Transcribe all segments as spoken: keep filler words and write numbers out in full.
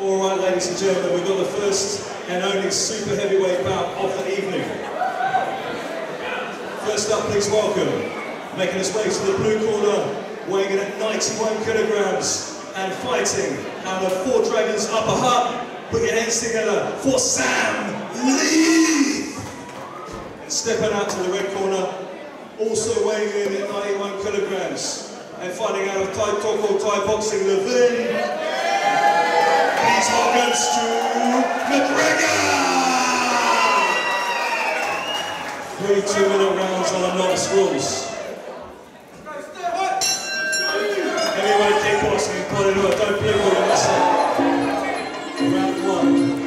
All right, ladies and gentlemen, we've got the first and only super heavyweight bout of the evening. First up, please welcome, making his way to the blue corner, weighing in at ninety-one kilograms and fighting out of Four Dragons Upper Hut. Put your hands together for Sam Leith. And stepping out to the red corner, also weighing in at ninety-one kilograms and fighting out of Thai Toko Thai Boxing Le. He's Hawkins to McGregor! Three two-minute rounds on the novice rules. Anyway, kickboxing, Polynua, don't play with him, listen. Round one.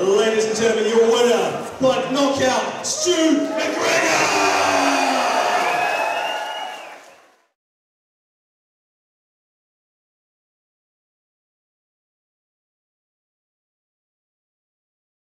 Ladies and gentlemen, your winner by knockout, Stu.